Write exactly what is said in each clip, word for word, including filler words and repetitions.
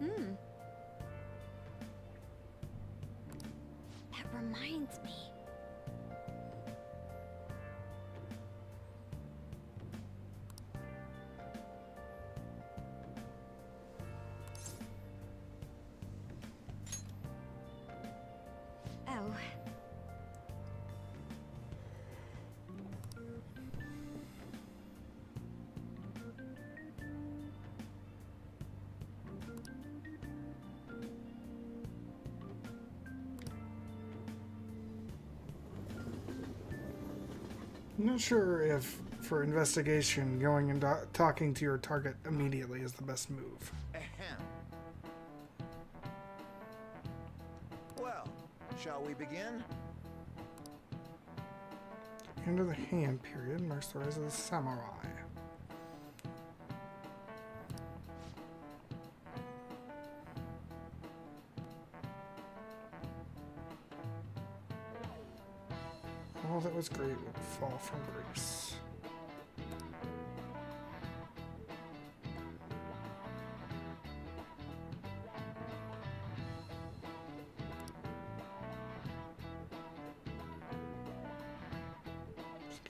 Hmm. That reminds me. Oh. I'm not sure if, for investigation, going and talking to your target immediately is the best move. Ahem. Well, shall we begin? End of the Han period marks the rise of the samurai. That was great would fall from grace.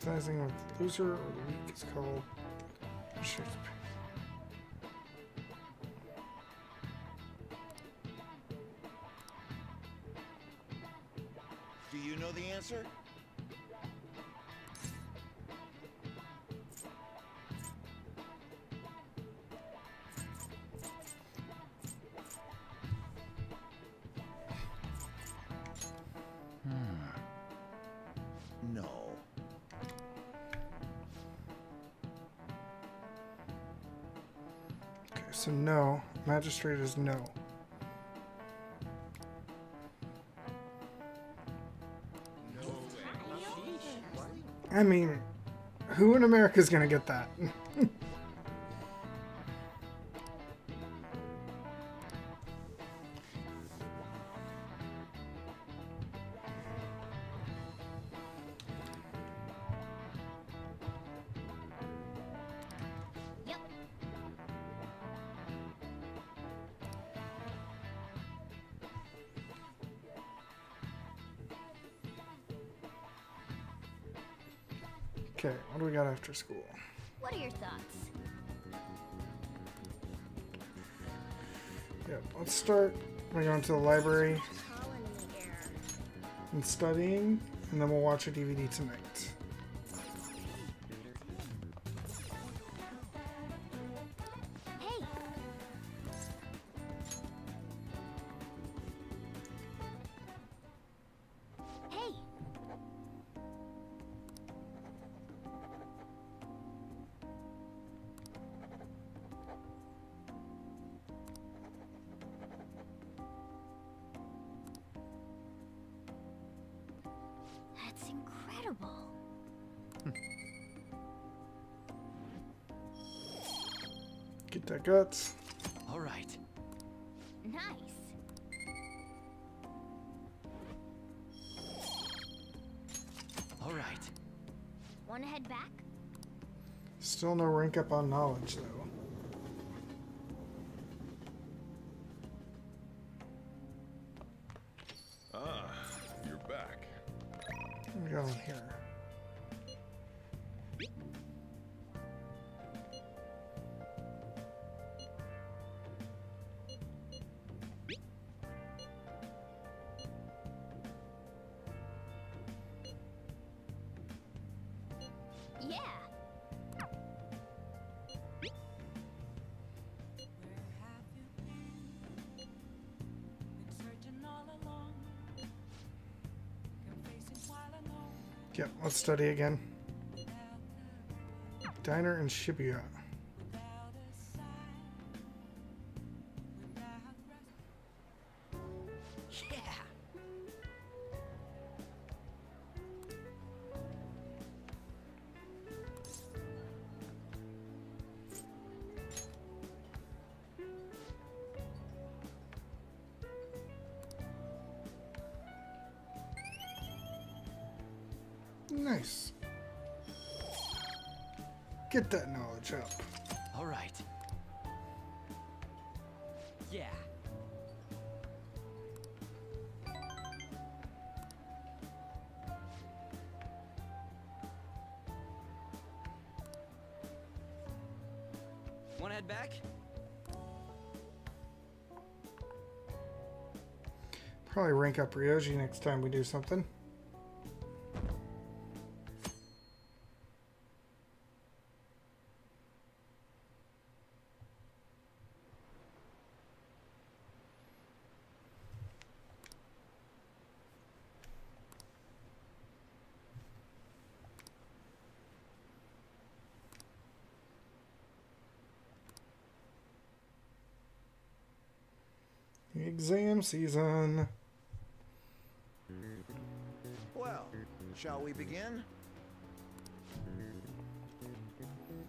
Sympathizing with the loser or the weak is called Shakespeare. Do you know the answer? So no, magistrate is no. I mean, who in America is gonna get that? Okay, what do we got after school? What are your thoughts? Yeah, let's start by going to the library and studying, and then we'll watch a D V D tonight. That's incredible. Hmm. Get that guts. All right. Nice. All right. Want to head back? Still no rank up on knowledge, though. Yeah. Yeah, let's study again. Diner in Shibuya. Nice. Get that knowledge up. All right. Yeah. Wanna head back? Probably rank up Ryoji next time we do something. Exam season. Well, shall we begin?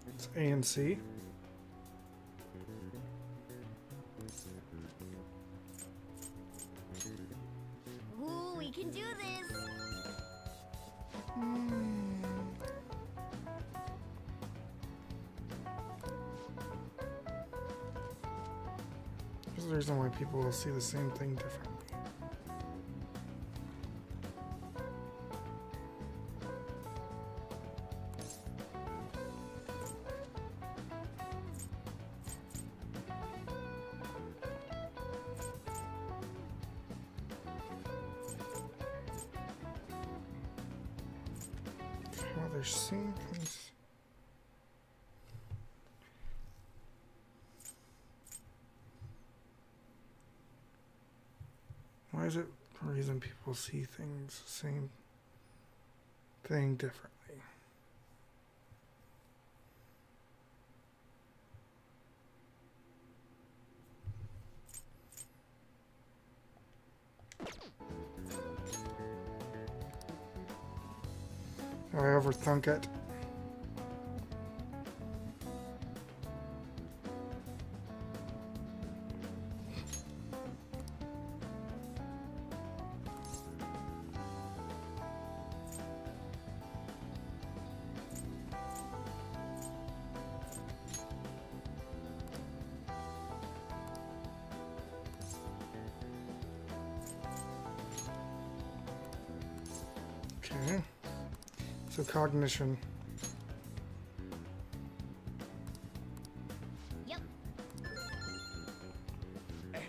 It's A and C. Ooh, we can do this. Mm. There's a reason why people will see the same thing differently. People see things the same thing differently. I overthunk it. Cognition. Yep. Ahem.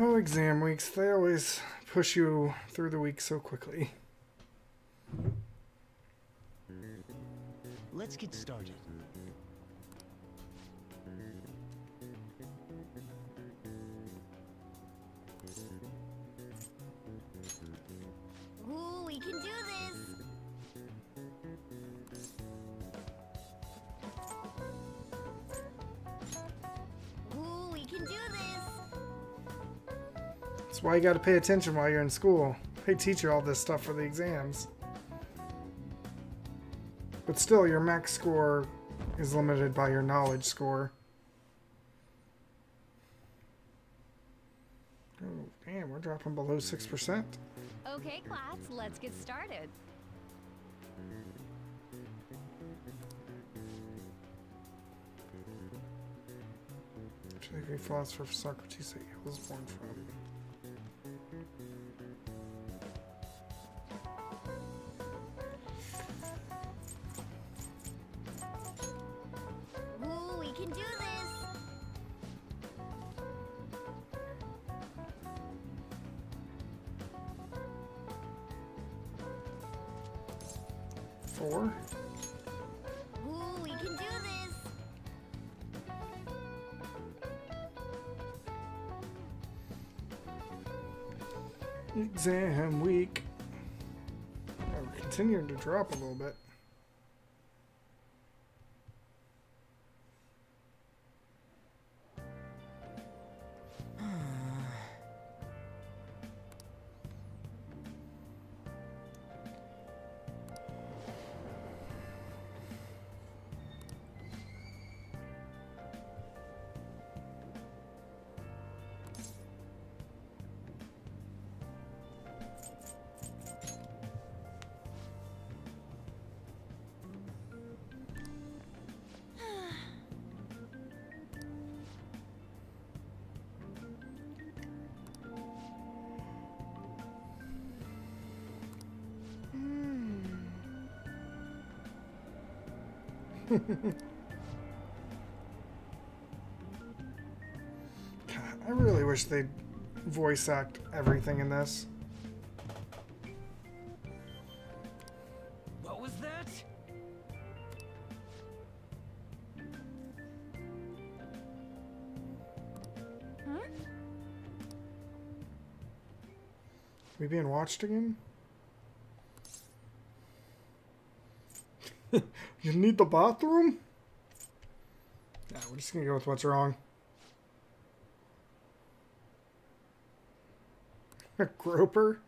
Oh, exam weeks, they always push you through the week so quickly. Let's get started. That's why you gotta pay attention while you're in school. They teach you all this stuff for the exams. But still, your max score is limited by your knowledge score. Oh, damn, we're dropping below six percent. Okay, class, let's get started. Which the Greek philosopher Socrates that he was born from. Four. Ooh, we can do this. Exam week. Oh, we're continuing to drop a little bit. God, I really wish they'd voice act everything in this. What was that? Huh? We being watched again? You need the bathroom? Nah, we're just gonna go with what's wrong. A groper?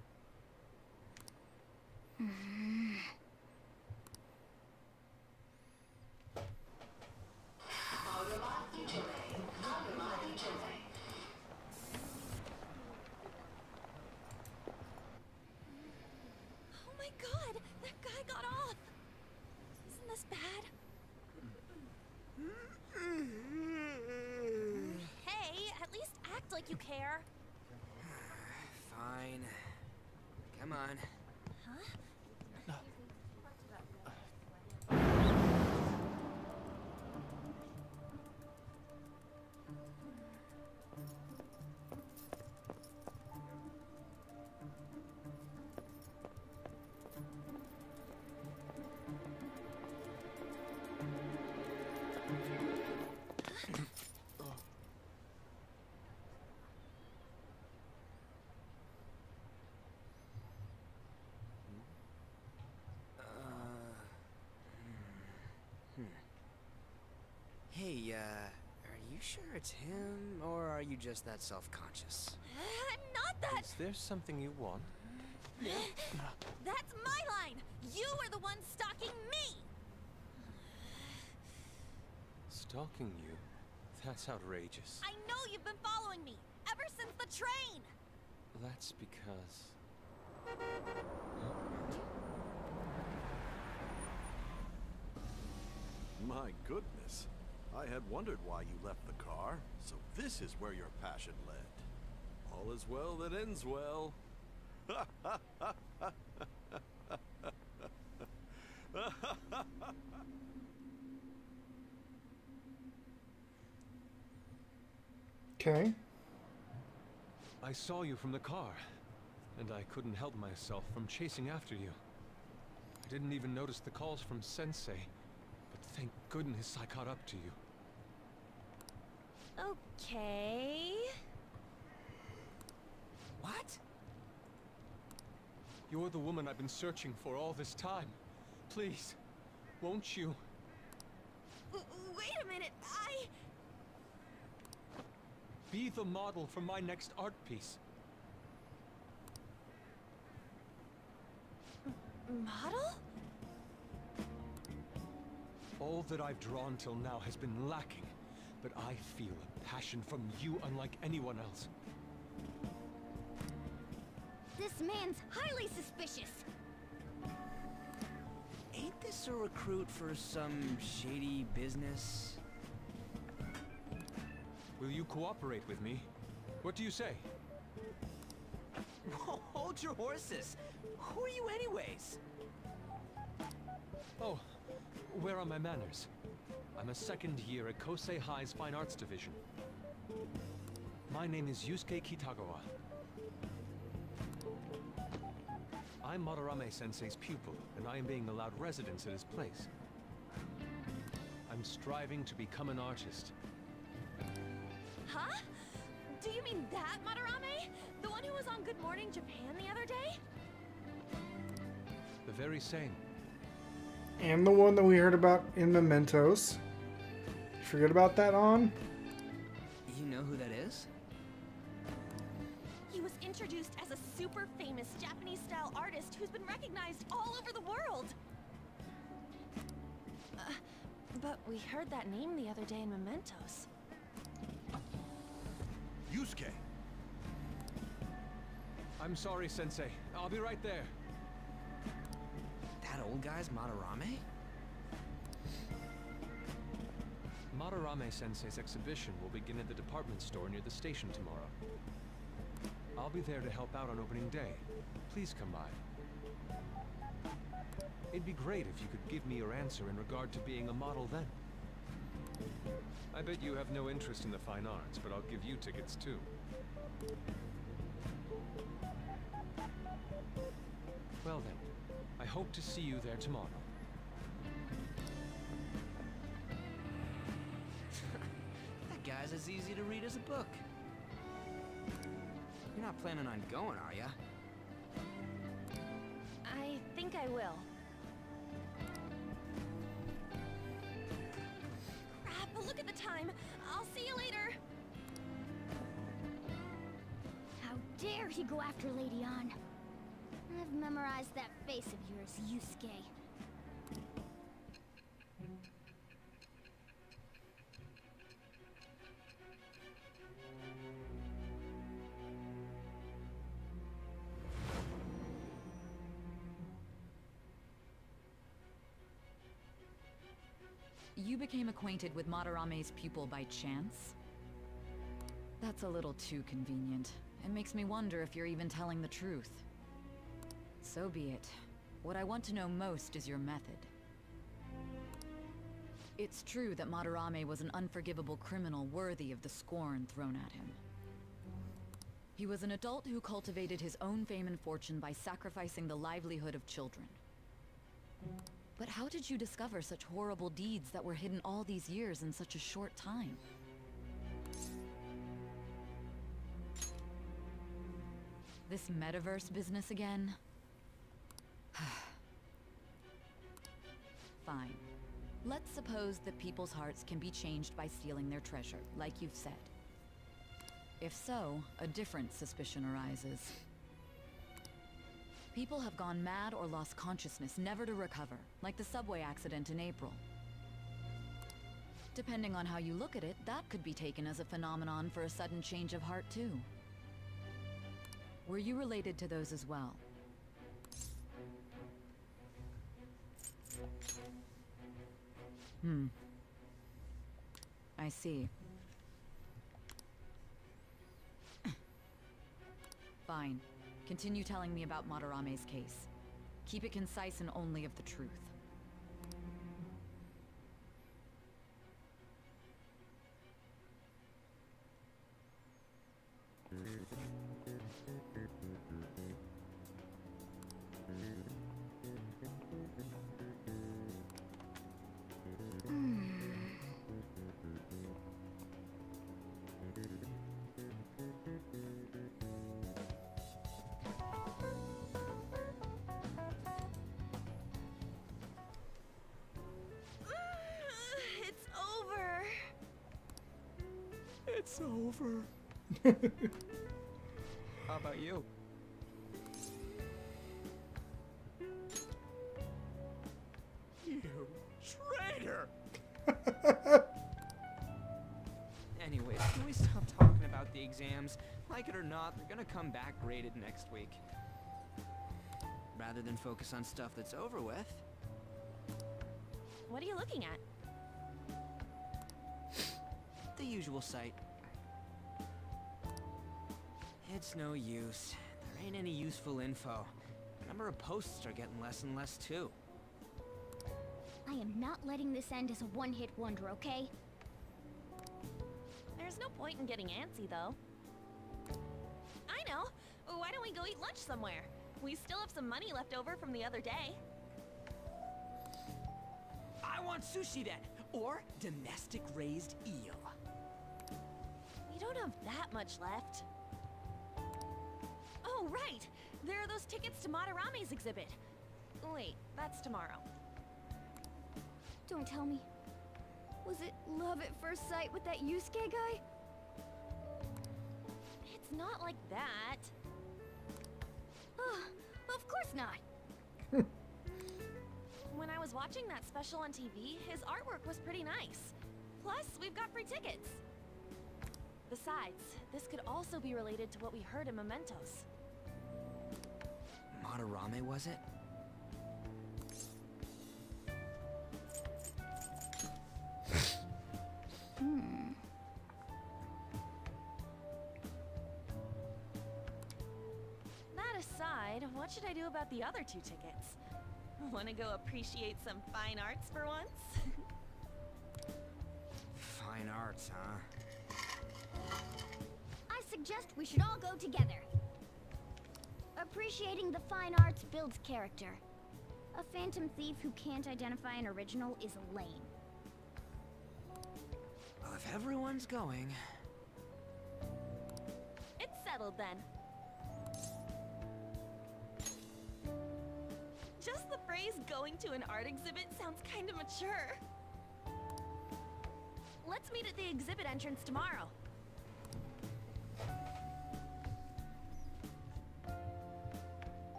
Hey, uh, are you sure it's him, or are you just that self-conscious? I'm not that! Is there something you want? That's my line! You are the one stalking me! Stalking you? That's outrageous. I know you've been following me, ever since the train! That's because... My goodness. I had wondered why you left the car, so this is where your passion led. All is well that ends well. Okay. I saw you from the car, and I couldn't help myself from chasing after you. I didn't even notice the calls from Sensei, but thank goodness I caught up to you. Okay... What? You're the woman I've been searching for all this time. Please, won't you? W- wait a minute, I... Be the model for my next art piece. M- model? All that I've drawn till now has been lacking. But I feel a passion from you unlike anyone else. This man's highly suspicious. Ain't this a recruit for some shady business? Will you cooperate with me? What do you say? Hold your horses! Who are you anyways? Oh, where are my manners? I'm a second year at Kosei High's Fine Arts Division. My name is Yusuke Kitagawa. I'm Madarame Sensei's pupil, and I am being allowed residence at his place. I'm striving to become an artist. Huh? Do you mean that Madarame? The one who was on Good Morning Japan the other day? The very same. And the one that we heard about in Mementos. Forget about that on. You know who that is? He was introduced as a super famous Japanese style artist who's been recognized all over the world. Uh, but we heard that name the other day in Mementos. Yusuke. I'm sorry, Sensei. I'll be right there. That old guy's Madarame? Madarame Sensei's exhibition will begin at the department store near the station tomorrow. I'll be there to help out on opening day. Please come by. It'd be great if you could give me your answer in regard to being a model then. I bet you have no interest in the fine arts, but I'll give you tickets too. Well then, I hope to see you there tomorrow. That guy's as easy to read as a book. You're not planning on going, are ya? I think I will. Crap, but look at the time. I'll see you later. How dare he go after Lady On? I've memorized that face of yours, Yusuke. You became acquainted with Madarame's pupil by chance? That's a little too convenient. It makes me wonder if you're even telling the truth. So be it. What I want to know most is your method. It's true that Madarame was an unforgivable criminal worthy of the scorn thrown at him. He was an adult who cultivated his own fame and fortune by sacrificing the livelihood of children. But how did you discover such horrible deeds that were hidden all these years in such a short time? This metaverse business again? Fine. Let's suppose that people's hearts can be changed by stealing their treasure, like you've said. If so, a different suspicion arises. People have gone mad or lost consciousness, never to recover, like the subway accident in April. Depending on how you look at it, that could be taken as a phenomenon for a sudden change of heart, too. Were you related to those as well? Hmm. I see. Fine. Continue telling me about Madarame's case. Keep it concise and only of the truth. It's over. How about you? You traitor! Anyways, can we stop talking about the exams? Like it or not, they're gonna come back graded next week. Rather than focus on stuff that's over with. What are you looking at? The usual sight. It's no use. There ain't any useful info. The number of posts are getting less and less, too. I am not letting this end as a one-hit wonder, okay? There's no point in getting antsy, though. I know! Why don't we go eat lunch somewhere? We still have some money left over from the other day. I want sushi, then! Or domestic-raised eel. We don't have that much left. Oh, right! There are those tickets to Madarame's exhibit. Wait, that's tomorrow. Don't tell me. Was it love at first sight with that Yusuke guy? It's not like that. Oh, of course not. When I was watching that special on T V, his artwork was pretty nice. Plus, we've got free tickets. Besides, this could also be related to what we heard in Mementos. Madarame, was it? Hmm. That aside, what should I do about the other two tickets? Wanna go appreciate some fine arts for once? Fine arts, huh? I suggest we should all go together. Appreciating the fine arts builds character. A phantom thief who can't identify an original is lame. Well, if everyone's going... It's settled then. Just the phrase going to an art exhibit sounds kind of mature. Let's meet at the exhibit entrance tomorrow.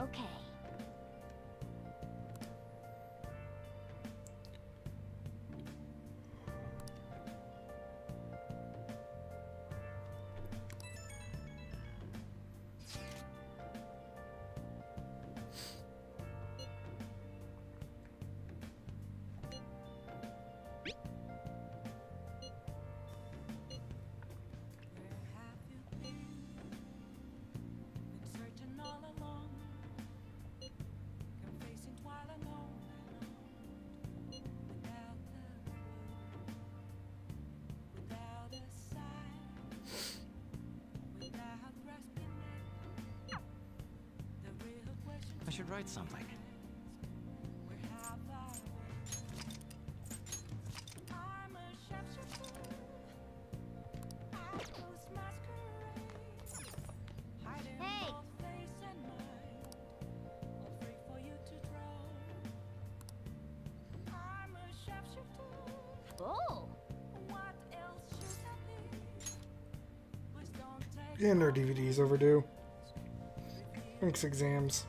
Okay. I should write something. Hey! And our D V Ds overdue. Thanks, exams.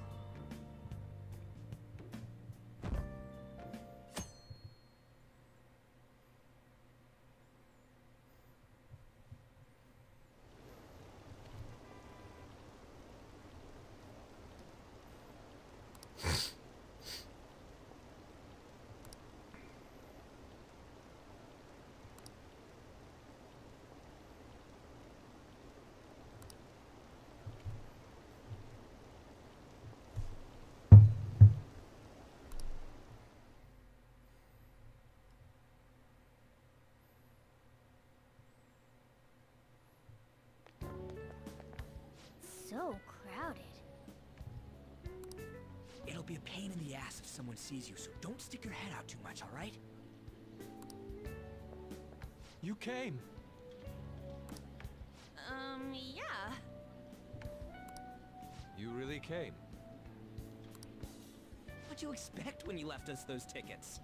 So crowded. It'll be a pain in the ass if someone sees you, so don't stick your head out too much, all right? You came. Um, yeah. You really came. What'd you expect when you left us those tickets?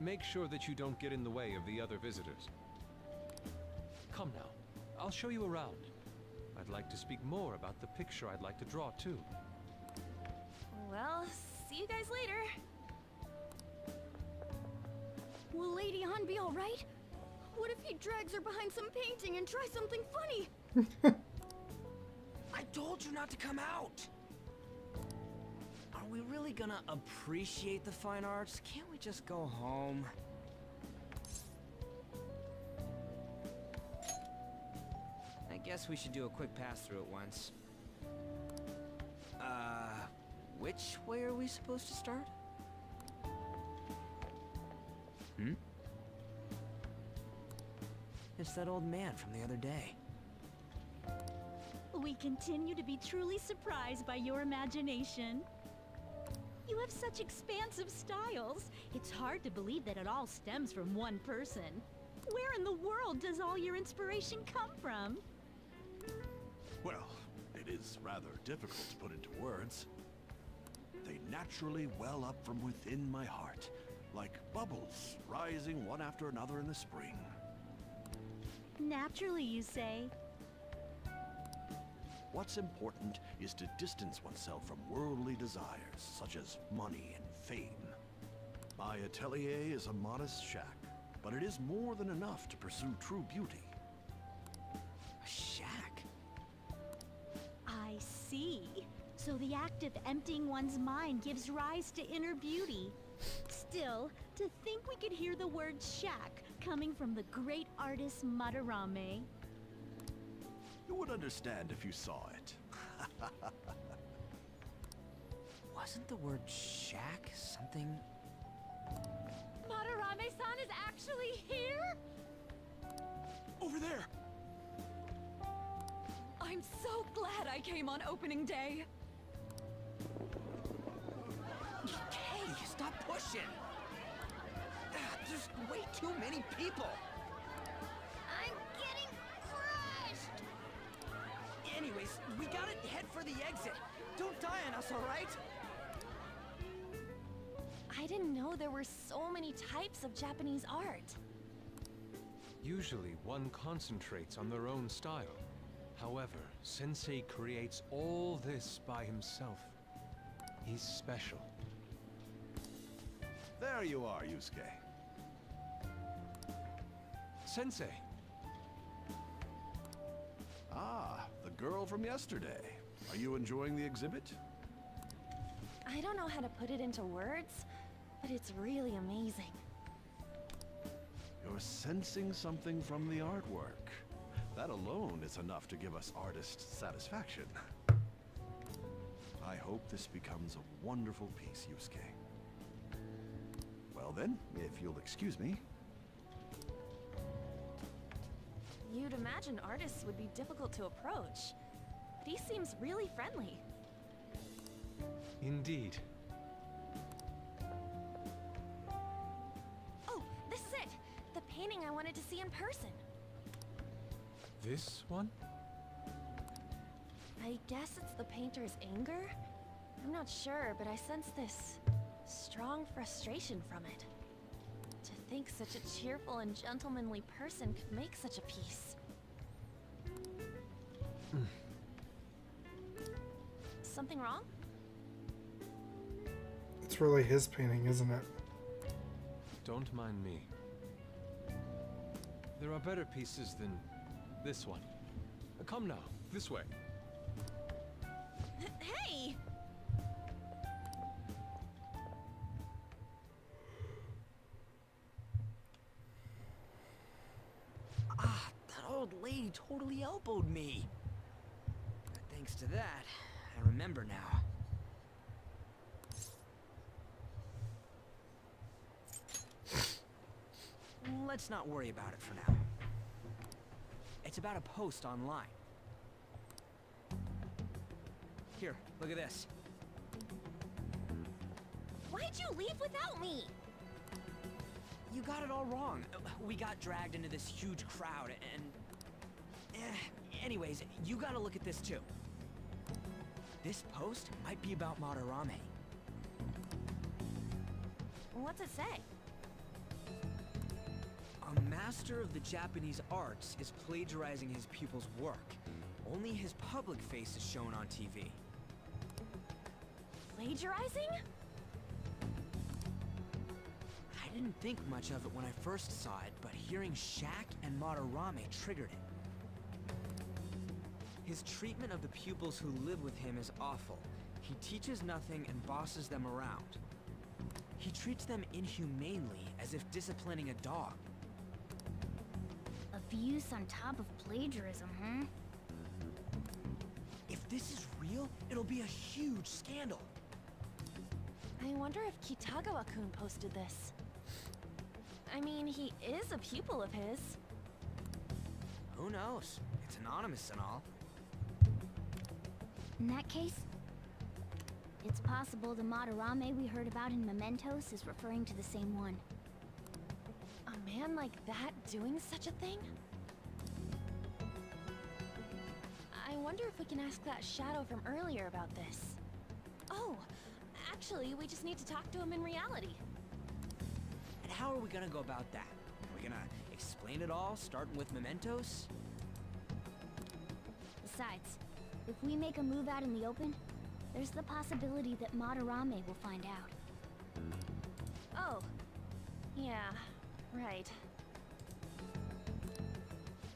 Make sure that you don't get in the way of the other visitors. Come now. I'll show you around. I'd like to speak more about the picture I'd like to draw, too. Well, see you guys later. Will Lady Han be all right? What if he drags her behind some painting and tries something funny? I told you not to come out! Are we really gonna appreciate the fine arts? Can't we just go home? Guess we should do a quick pass-through at once. Uh, which way are we supposed to start? Hmm? It's that old man from the other day. We continue to be truly surprised by your imagination. You have such expansive styles. It's hard to believe that it all stems from one person. Where in the world does all your inspiration come from? Well, it is rather difficult to put into words. They naturally well up from within my heart, like bubbles rising one after another in the spring. Naturally, you say? What's important is to distance oneself from worldly desires, such as money and fame. My atelier is a modest shack, but it is more than enough to pursue true beauty. A shack? I see. So the act of emptying one's mind gives rise to inner beauty. Still, to think we could hear the word shack coming from the great artist Madarame. You would understand if you saw it. Wasn't the word shack something? Madarame-san is actually here? Over there! I'm so glad I came on opening day! Hey, stop pushing! There's way too many people! I'm getting crushed! Anyways, we gotta head for the exit. Don't die on us, alright? I didn't know there were so many types of Japanese art. Usually, one concentrates on their own style. However, Sensei creates all this by himself. He's special. There you are, Yusuke. Sensei! Ah, the girl from yesterday. Are you enjoying the exhibit? I don't know how to put it into words, but it's really amazing. You're sensing something from the artwork. That alone is enough to give us artists satisfaction. I hope this becomes a wonderful piece, Yusuke. Well then, if you'll excuse me. You'd imagine artists would be difficult to approach, but he seems really friendly. Indeed. Oh, this is it! The painting I wanted to see in person. This one? I guess it's the painter's anger? I'm not sure, but I sense this strong frustration from it. To think such a cheerful and gentlemanly person could make such a piece. Something wrong? It's really his painting, isn't it? Don't mind me. There are better pieces than this one. Come now, this way. Hey! Ah, that old lady totally elbowed me. But thanks to that, I remember now. Let's not worry about it for now. It's about a post online. Here, look at this. Why'd you leave without me? You got it all wrong. We got dragged into this huge crowd and... Eh, anyways, you gotta look at this too. This post might be about Madarame. What's it say? A master of the Japanese arts is plagiarizing his pupils' work. Only his public face is shown on T V. Plagiarizing? I didn't think much of it when I first saw it, but hearing Shaq and Madarame triggered it. His treatment of the pupils who live with him is awful. He teaches nothing and bosses them around. He treats them inhumanely, as if disciplining a dog. Abuse on top of plagiarism, huh? If this is real, it'll be a huge scandal. I wonder if Kitagawa-kun posted this. I mean, he is a pupil of his. Who knows? It's anonymous and all. In that case, it's possible the Madarame we heard about in Mementos is referring to the same one. A man like that doing such a thing? I wonder if we can ask that shadow from earlier about this. Oh, actually, we just need to talk to him in reality. And how are we gonna go about that? Are we gonna explain it all, starting with Mementos? Besides, if we make a move out in the open, there's the possibility that Madarame will find out. Oh, yeah, right.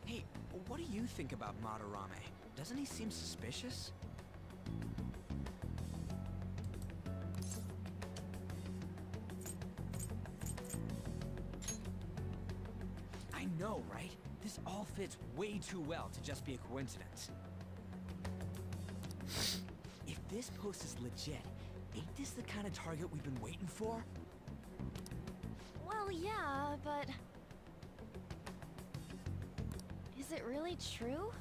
Hey, what do you think about Madarame? Doesn't he seem suspicious? I know, right? This all fits way too well to just be a coincidence. If this post is legit, ain't this the kind of target we've been waiting for? Well, yeah, but... is it really true?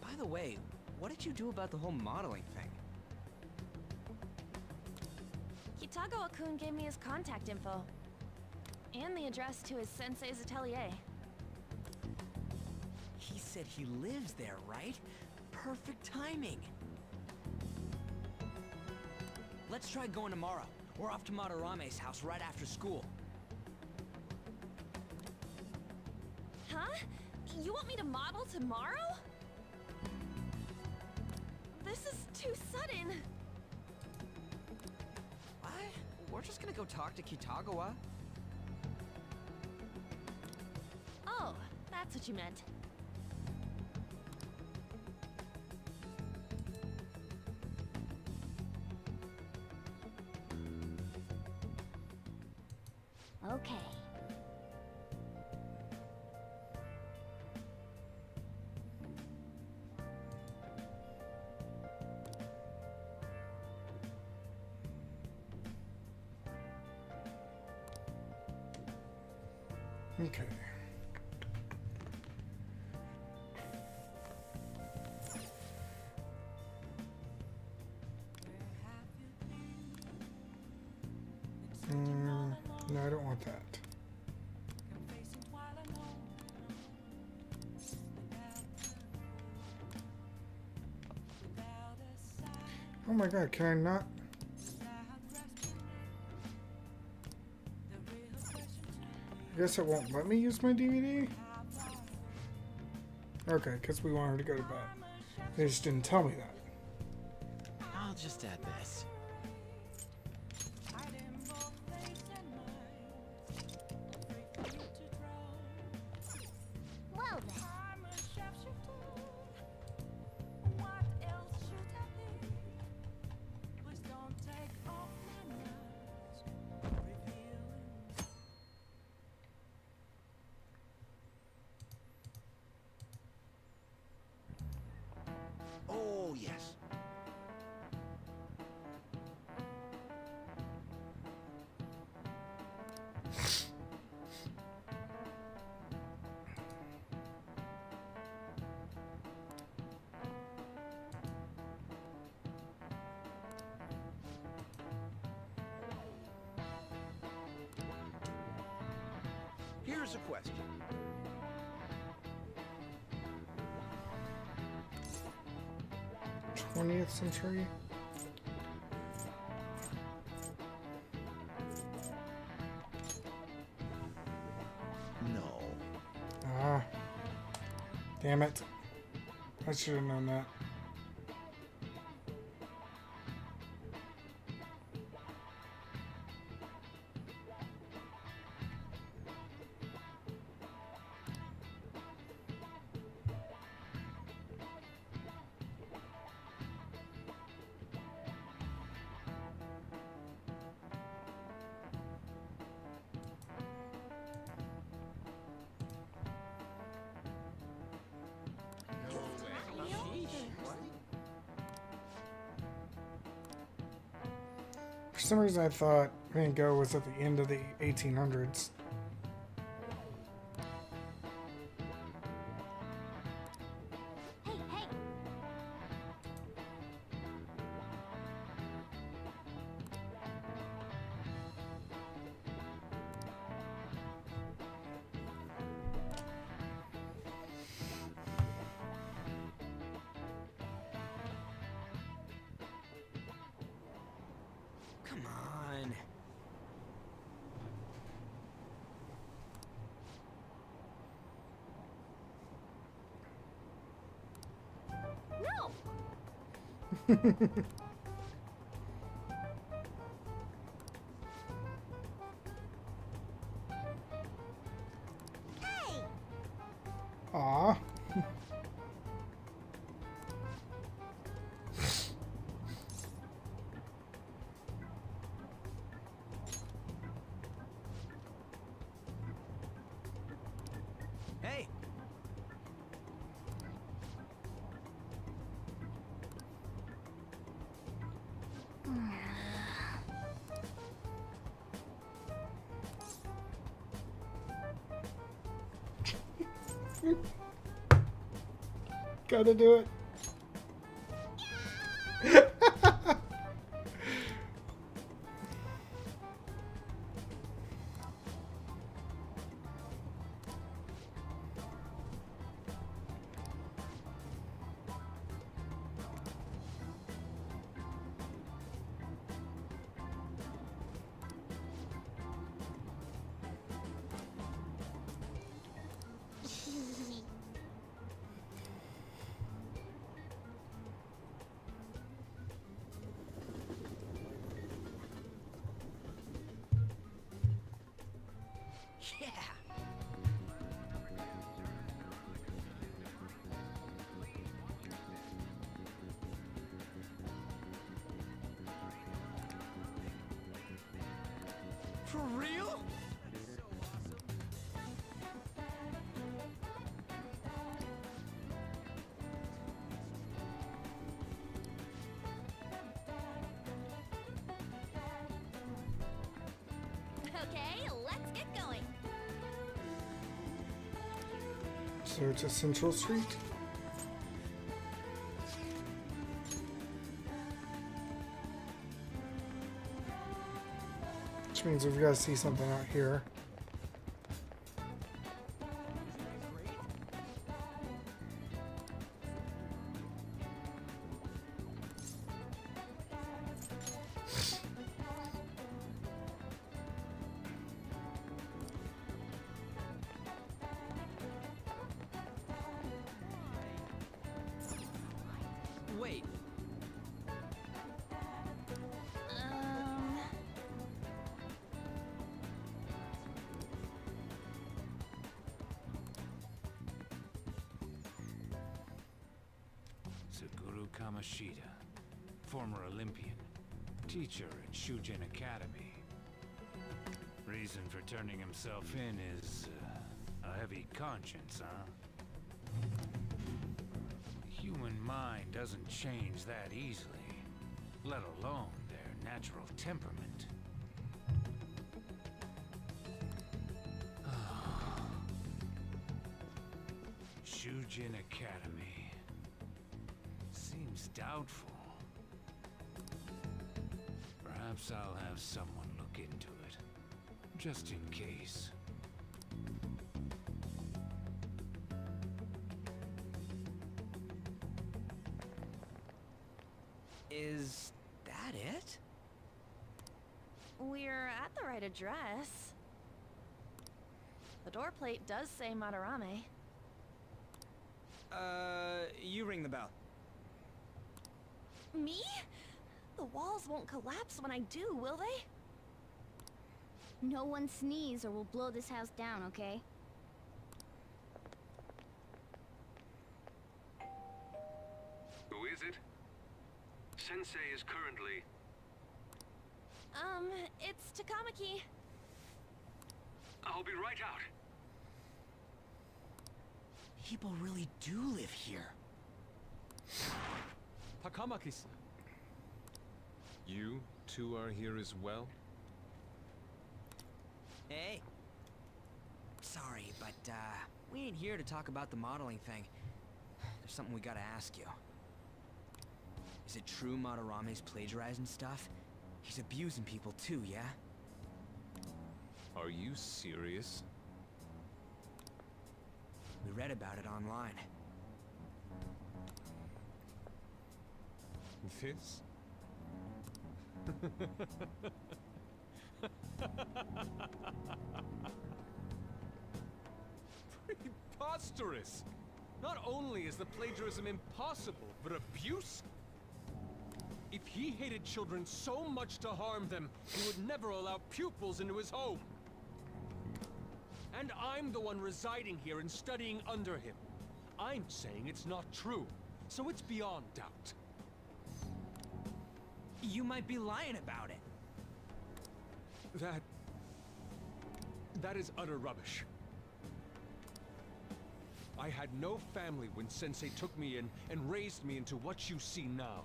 By the way, what did you do about the whole modeling thing? Kitagawa-kun gave me his contact info. And the address to his sensei's atelier. He said he lives there, right? Perfect timing! Let's try going tomorrow. We're off to Madarame's house right after school. Huh? You want me to model tomorrow? This is too sudden! What? We're just gonna go talk to Kitagawa. Oh, that's what you meant. Okay. Okay. Oh my god, can I not? I guess it won't let me use my D V D? Okay, because we want her to go to bed. They just didn't tell me that. I'll just add this. Here's a question. twentieth century? No. Ah. Damn it. I should have known that. For some reason I thought Van Gogh was at the end of the eighteen hundreds. Hey, hey. Come on. No. Hey. Aw. Gotta do it. For real? Okay, let's get going. So to Central Street. Which means we've got to see something out here. Kamoshida, former Olympian, teacher at Shujin Academy. Reason for turning himself in is uh, a heavy conscience, huh? The human mind doesn't change that easily, let alone their natural temperament. Shujin Academy. Doubtful. Perhaps I'll have someone look into it, just in case. Is that it? We're at the right address. The door plate does say Madarame. Uh, you ring the bell. Me? The walls won't collapse when I do, will they? No one sneeze or we'll blow this house down, okay? Who is it? Sensei is currently... Um, it's Takamaki. I'll be right out. People really do live here. Takamaki-san. You two are here as well? Hey. Sorry, but uh, we ain't here to talk about the modeling thing. There's something we gotta ask you. Is it true Madarame's plagiarizing stuff? He's abusing people too, yeah? Are you serious? We read about it online. This? Preposterous! Not only is the plagiarism impossible, but abuse? If he hated children so much to harm them, he would never allow pupils into his home. And I'm the one residing here and studying under him. I'm saying it's not true, so it's beyond doubt. You might be lying about it. That... that is utter rubbish. I had no family when Sensei took me in and raised me into what you see now.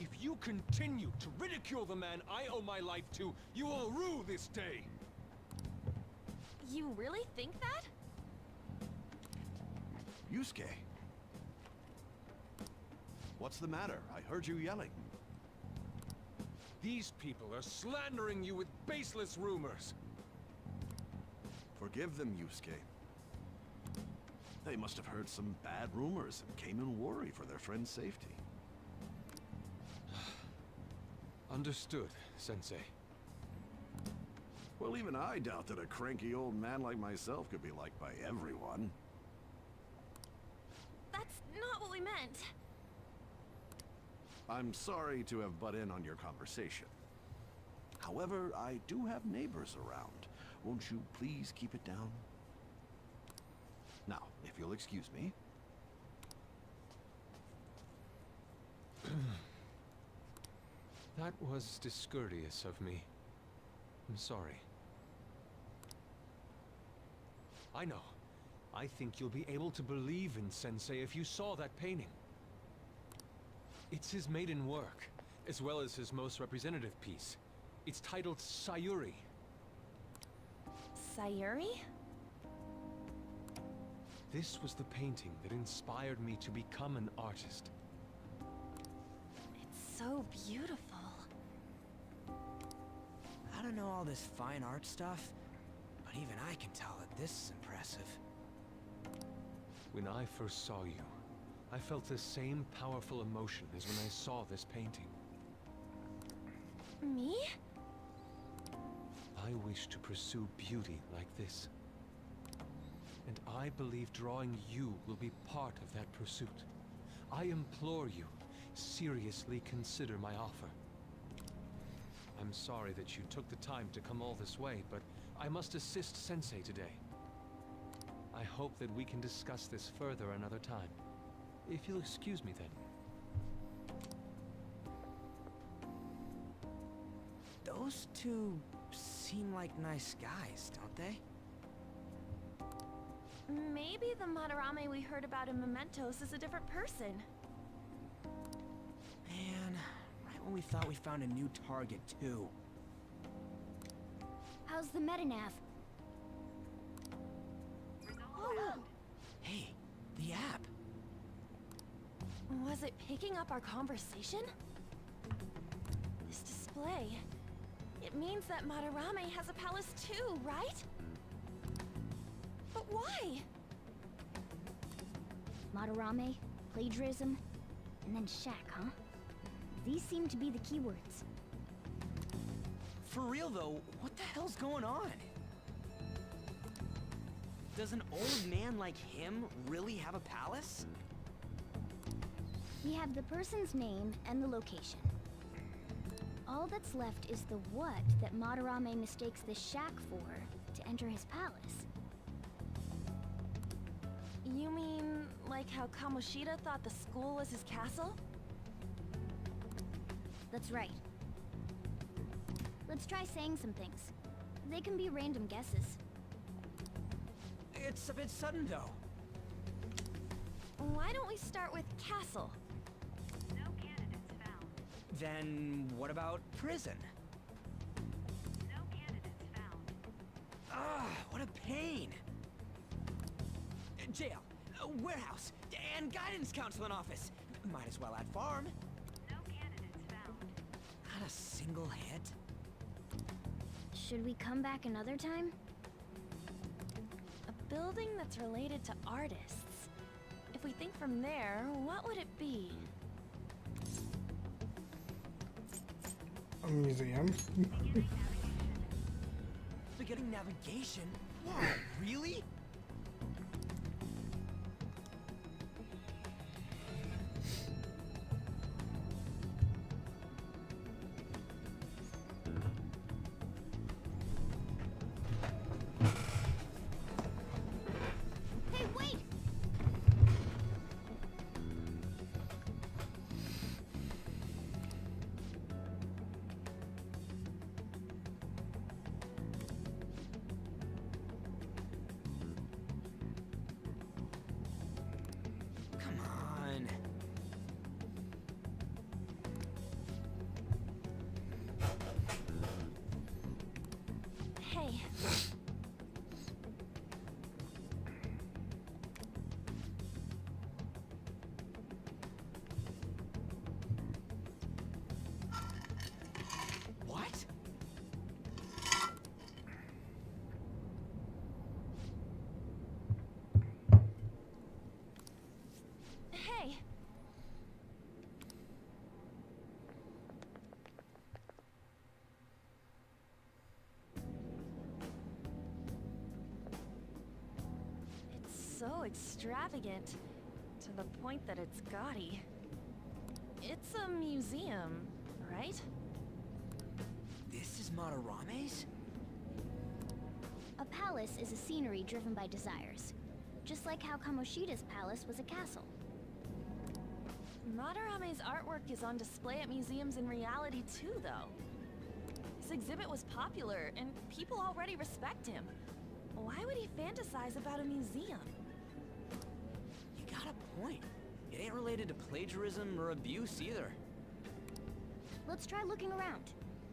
If you continue to ridicule the man I owe my life to, you will rue this day! You really think that? Yusuke. What's the matter? I heard you yelling. These people are slandering you with baseless rumors. Forgive them, Yusuke. They must have heard some bad rumors and came in worry for their friend's safety. Understood, Sensei. Well, even I doubt that a cranky old man like myself could be liked by everyone. That's not what we meant. I'm sorry to have butt in on your conversation. However, I do have neighbors around. Won't you please keep it down? Now, if you'll excuse me. That was discourteous of me. I'm sorry. I know. I think you'll be able to believe in Sensei if you saw that painting. It's his maiden work, as well as his most representative piece. It's titled Sayuri. Sayuri? This was the painting that inspired me to become an artist. It's so beautiful. I don't know all this fine art stuff, but even I can tell that this is impressive. When I first saw you, I felt the same powerful emotion as when I saw this painting. Me? I wish to pursue beauty like this. And I believe drawing you will be part of that pursuit. I implore you, seriously consider my offer. I'm sorry that you took the time to come all this way, but I must assist Sensei today. I hope that we can discuss this further another time. If you'll excuse me, then. Those two seem like nice guys, don't they? Maybe the Madarame we heard about in Mementos is a different person. Man, right when we thought we found a new target, too. How's the MetaNav? Oh. Hey, the app! Was it picking up our conversation? This display... It means that Madarame has a palace too, right? But why? Madarame, plagiarism, and then shack, huh? These seem to be the keywords. For real though, what the hell's going on? Does an old man like him really have a palace? We have the person's name and the location. All that's left is the what that Madarame mistakes the shack for to enter his palace. You mean, like how Kamoshida thought the school was his castle? That's right. Let's try saying some things. They can be random guesses. It's a bit sudden, though. Why don't we start with castle? No candidates found. Then what about prison? No candidates found. Ah, what a pain! Jail, uh, warehouse, and guidance counseling office. Might as well add farm. No candidates found. Not a single hit. Should we come back another time? A building that's related to artists. If we think from there, what would it be? A museum. Beginning navigation? Wow, really? so extravagant, to the point that it's gaudy. It's a museum, right? This is Madarame's? A palace is a scenery driven by desires, just like how Kamoshida's palace was a castle. Madarame's artwork is on display at museums in reality too, though. His exhibit was popular, and people already respect him. Why would he fantasize about a museum? You got a point. It ain't related to plagiarism or abuse either. Let's try looking around.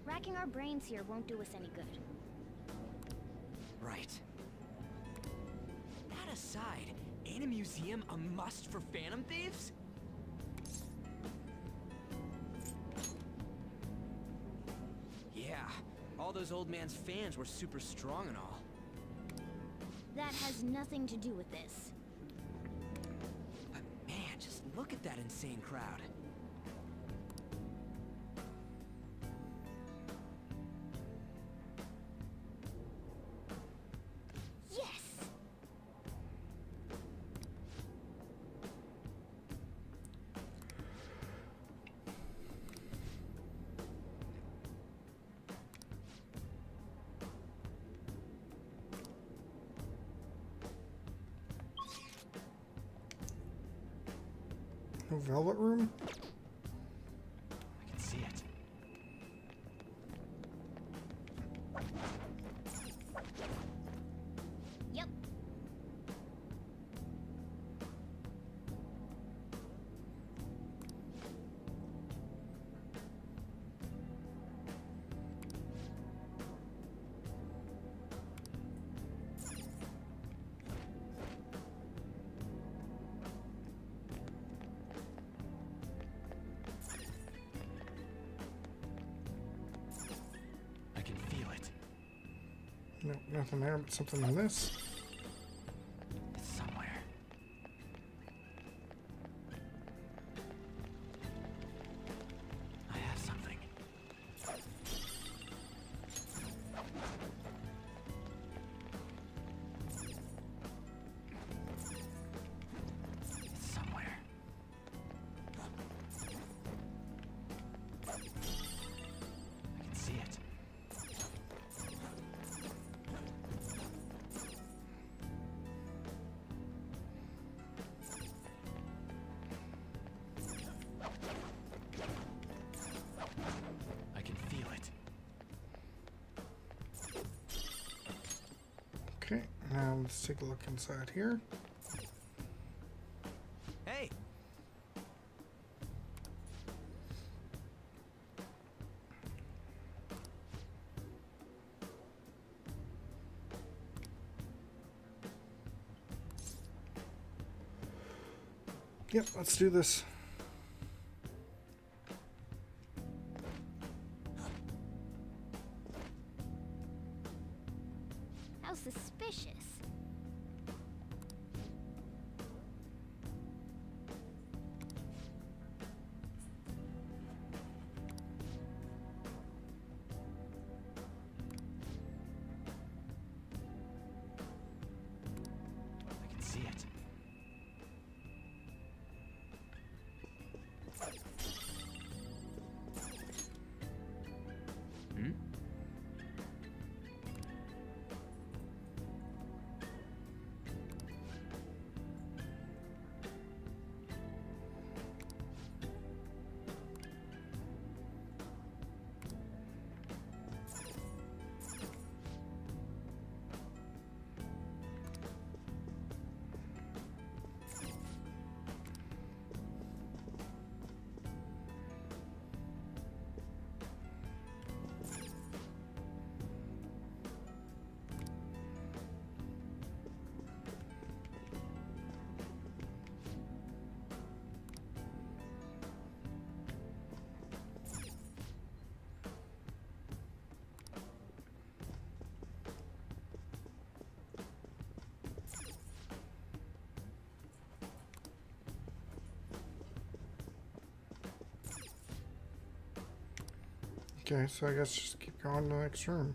Racking our brains here won't do us any good. Right. That aside, ain't a museum a must for phantom thieves? Yeah, all those old man's fans were super strong and all. That has nothing to do with this. But man, just look at that insane crowd. Velvet Room? I can see it. Yep. Nope, nothing there, but something like this. It's somewhere. I have something. It's somewhere. I can see it. Now let's take a look inside here. Hey. Yep, let's do this. Okay, so I guess just keep going to the next room.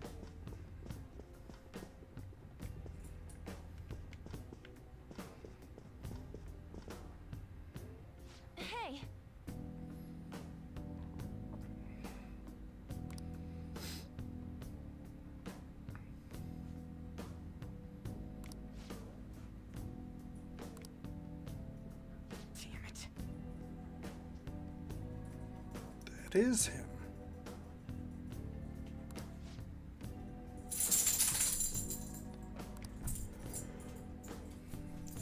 is him.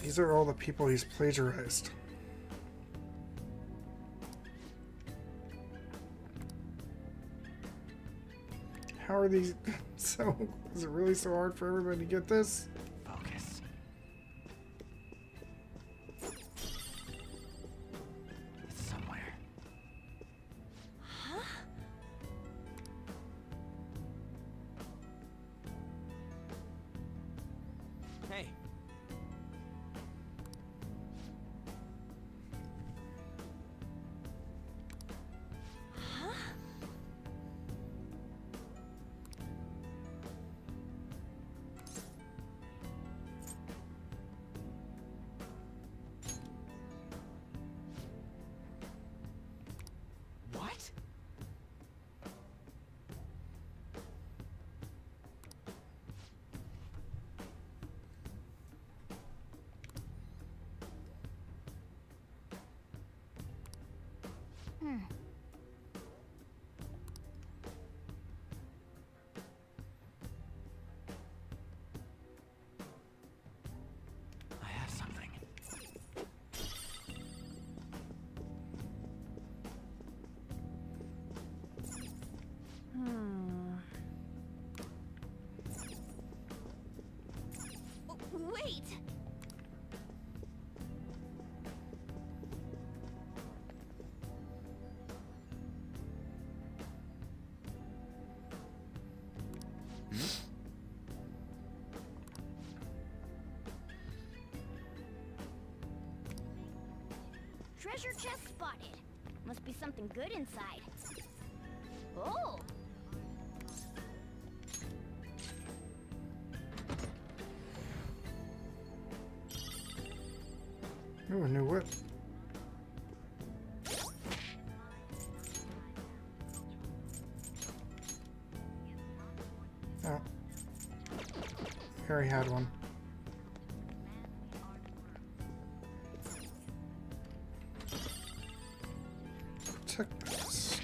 These are all the people he's plagiarized. How are these so... Is it really so hard for everybody to get this? Focus. It's somewhere. Huh? Hey. Wait! Treasure chest spotted. Must be something good inside. Oh! Ooh, a new whip. Oh. Harry had one. Protect this.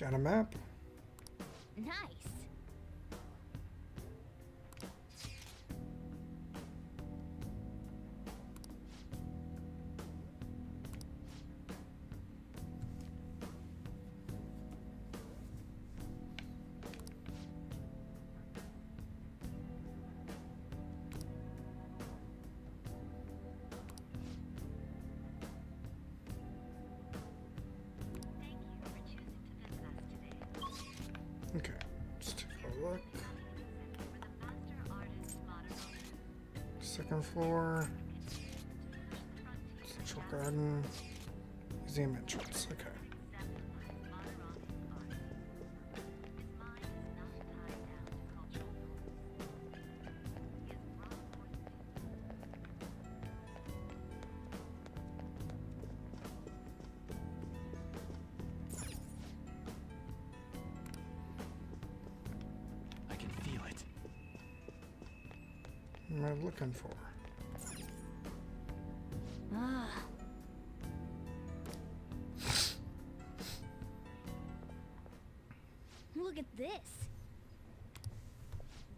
Got a map. Nice. Okay, let's take a look. Second floor. Central garden. Museum entrance, okay. What am I looking for? Ah. Look at this.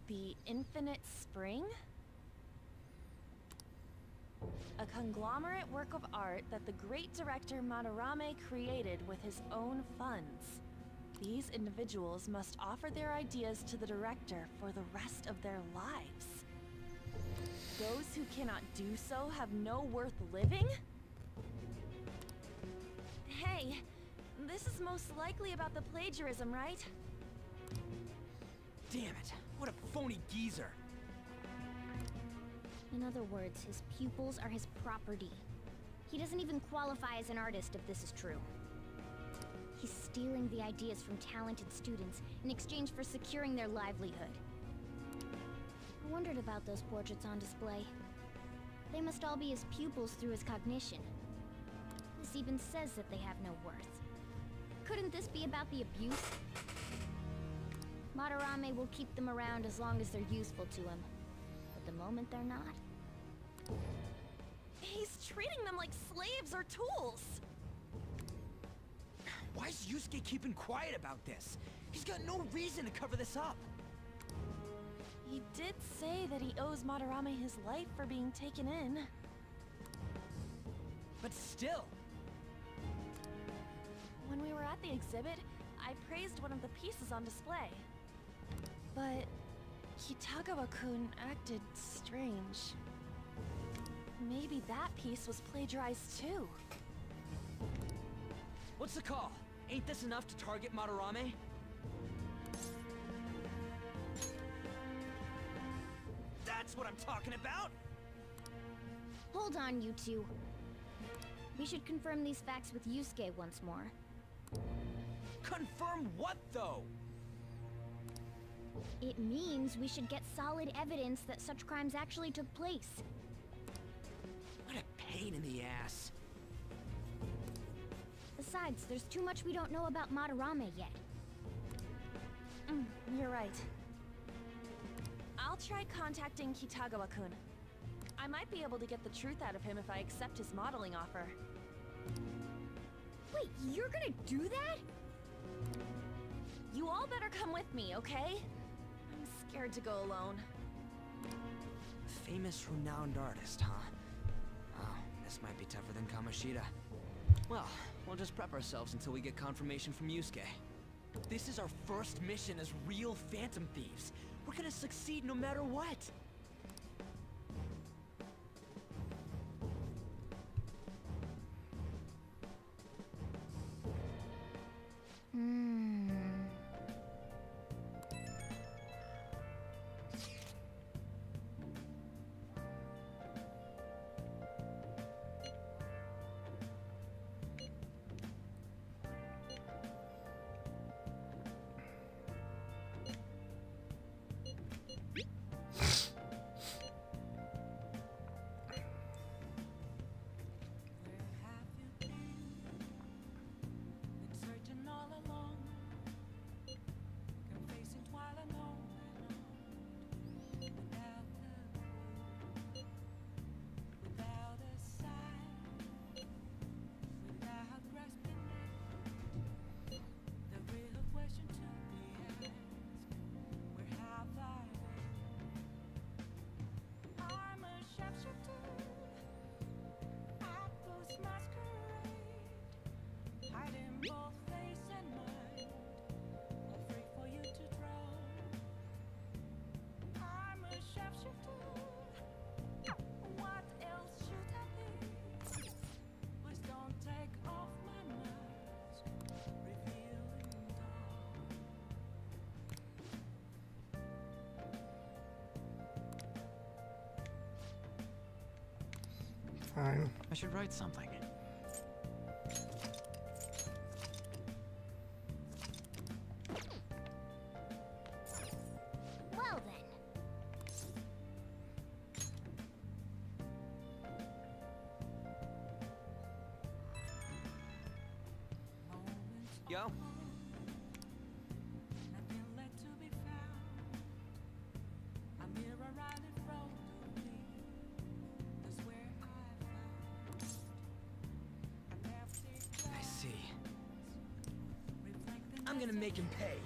The Infinite Spring? A conglomerate work of art that the great director Madarame created with his own funds. These individuals must offer their ideas to the director for the rest of their lives. Those who cannot do so have no worth living? Hey, this is most likely about the plagiarism, right? Damn it, what a phony geezer. In other words, his pupils are his property. He doesn't even qualify as an artist if this is true. He's stealing the ideas from talented students in exchange for securing their livelihood. I wondered about those portraits on display. They must all be his pupils through his cognition. This even says that they have no worth. Couldn't this be about the abuse? Madarame will keep them around as long as they're useful to him. But the moment they're not... He's treating them like slaves or tools! Why is Yusuke keeping quiet about this? He's got no reason to cover this up! He did say that he owes Madarame his life for being taken in. But still! When we were at the exhibit, I praised one of the pieces on display. But Kitagawa-kun acted strange. Maybe that piece was plagiarized too. What's the call? Ain't this enough to target Madarame? That's what I'm talking about! Hold on, you two. We should confirm these facts with Yusuke once more. Confirm what, though? It means we should get solid evidence that such crimes actually took place. What a pain in the ass. Besides, there's too much we don't know about Madarame yet. Mm, you're right. I'll try contacting Kitagawa-kun. I might be able to get the truth out of him if I accept his modeling offer. Wait, you're gonna do that? You all better come with me, okay? I'm scared to go alone. Famous, renowned artist, huh? Oh, this might be tougher than Kamoshida. Well, we'll just prep ourselves until we get confirmation from Yusuke. This is our first mission as real Phantom Thieves. We're gonna succeed no matter what! Time. I should write something. Well then. Yo. I'm gonna make him pay.